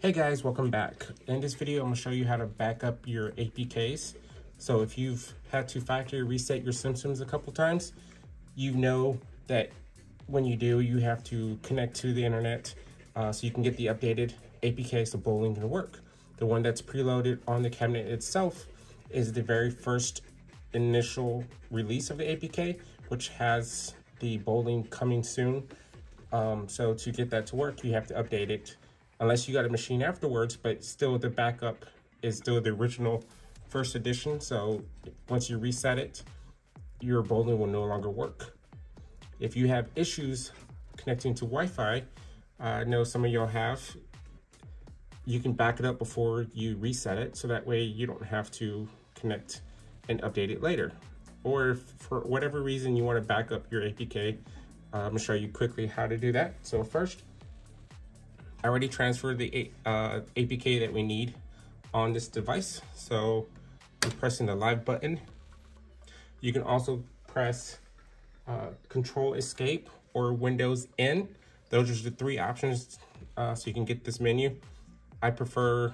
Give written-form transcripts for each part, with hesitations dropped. Hey guys, welcome back. In this video, I'm going to show you how to back up your APKs. So if you've had to factory reset your Simpsons a couple times, you know that when you do, you have to connect to the internet so you can get the updated APK, so bowling can work. The one that's preloaded on the cabinet itself is the very first initial release of the APK, which has the bowling coming soon. So to get that to work, you have to update it. Unless you got a machine afterwards, but still the backup is still the original first edition. So once you reset it, your bowling will no longer work. If you have issues connecting to Wi-Fi, I know some of y'all have, you can back it up before you reset it. So that way you don't have to connect and update it later. Or if for whatever reason you want to back up your APK, I'm gonna show you quickly how to do that. So first, I already transferred the APK that we need on this device. So I'm pressing the live button. You can also press Control Escape or Windows N. Those are the three options so you can get this menu. I prefer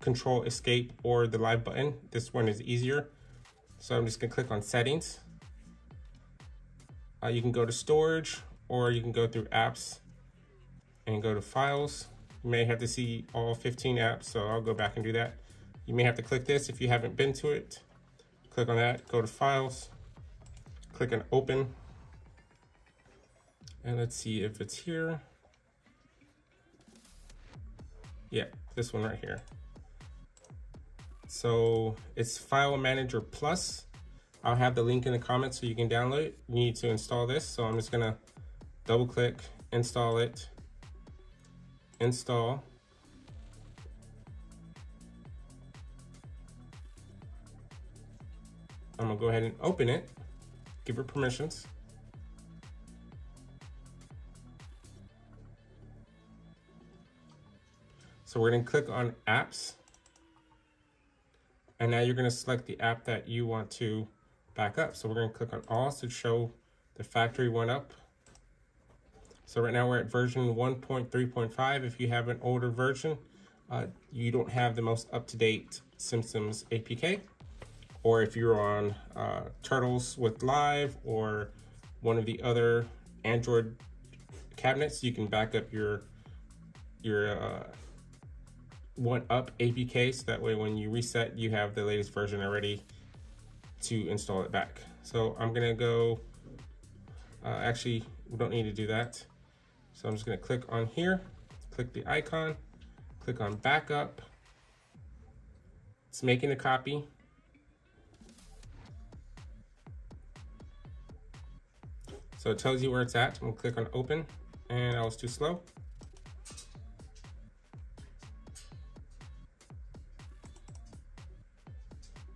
Control Escape or the live button. This one is easier. So I'm just gonna click on Settings. You can go to Storage or you can go through Apps and go to Files. You may have to see all 15 apps, so I'll go back and do that. You may have to click this if you haven't been to it. Click on that, go to Files, click on Open. And let's see if it's here. Yeah, this one right here. So it's File Manager Plus. I'll have the link in the comments so you can download it. You need to install this, so I'm just gonna double click, install it. Install. I'm gonna go ahead and open it, give her permissions. So we're gonna click on apps. And now you're gonna select the app that you want to back up. So we're gonna click on all to show the factory one up. So right now we're at version 1.3.5. If you have an older version, you don't have the most up-to-date Simpsons APK. Or if you're on Turtles with Live or one of the other Android cabinets, you can back up your one up APK. So that way when you reset, you have the latest version already to install it back. So I'm gonna go, actually, we don't need to do that. So I'm just gonna click on here, click the icon, click on backup. It's making a copy. So it tells you where it's at. I'm gonna click on open, and I was too slow.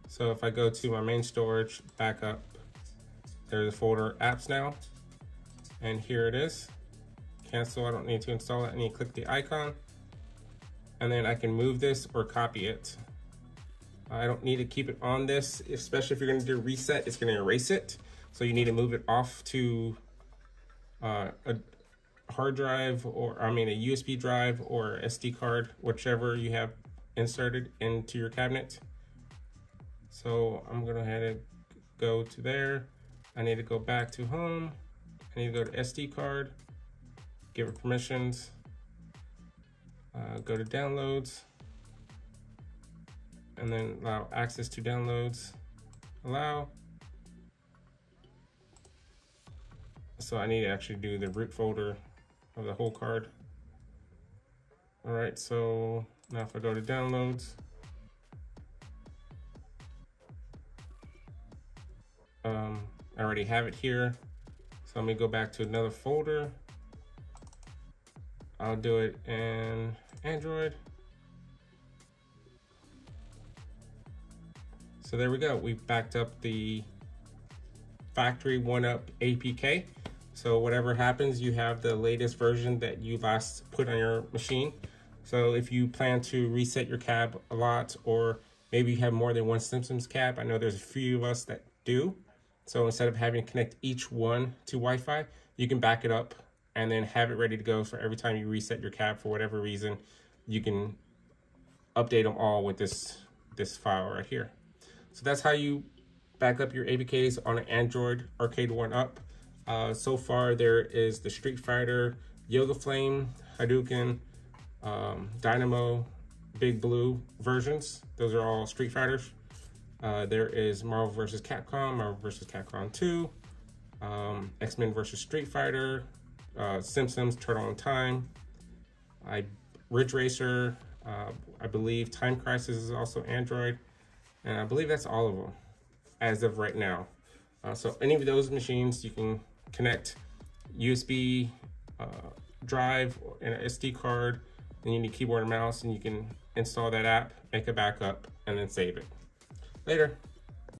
So if I go to my main storage, backup, there's a folder apps now. And here it is. Cancel, I don't need to install it. I need to click the icon. And then I can move this or copy it. I don't need to keep it on this, especially if you're gonna do reset, it's gonna erase it. So you need to move it off to a hard drive or, a USB drive or SD card, whichever you have inserted into your cabinet. So I'm gonna head and go to there. I need to go back to home. I need to go to SD card, give it permissions, go to downloads, and then allow access to downloads, allow. So I need to actually do the root folder of the whole card. All right, so now if I go to downloads, I already have it here. So let me go back to another folder. I'll do it in Android. So there we go. We've backed up the factory one up APK. So whatever happens, you have the latest version that you last put on your machine. So if you plan to reset your cab a lot, or maybe you have more than one Simpsons cab, I know there's a few of us that do. So instead of having to connect each one to Wi-Fi, you can back it up and then have it ready to go. So every time you reset your cab for whatever reason, you can update them all with this file right here. So that's how you back up your APKs on an Android Arcade One Up. So far there is the Street Fighter, Yoga Flame, Hadouken, Dynamo, Big Blue versions. Those are all Street Fighters. There is Marvel vs. Capcom, Marvel vs. Capcom 2, X-Men vs. Street Fighter, Simpsons, Turtle and Time, Ridge Racer, I believe Time Crisis is also Android, and I believe that's all of them as of right now. So any of those machines you can connect USB drive and an SD card, then you need keyboard and mouse, and you can install that app, make a backup, and then save it. Later.